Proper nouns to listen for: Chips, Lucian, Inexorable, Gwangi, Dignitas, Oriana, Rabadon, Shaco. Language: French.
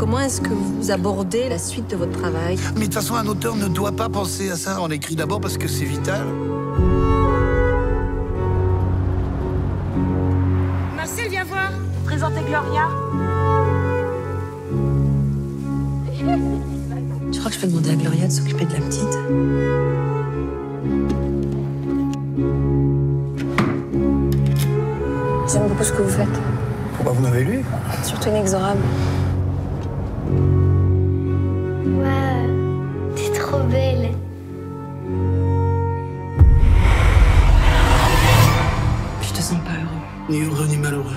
Comment est-ce que vous abordez la suite de votre travail? Mais de toute façon, un auteur ne doit pas penser à ça. On écrit d'abord parce que c'est vital. Marcel, viens voir. Présentez Gloria. Tu crois que je peux demander à Gloria de s'occuper de la petite? J'aime beaucoup ce que vous faites. Pourquoi vous m'avez lu? Surtout Inexorable. Waouh, t'es trop belle. Je te sens pas heureux. Ni heureux ni malheureux.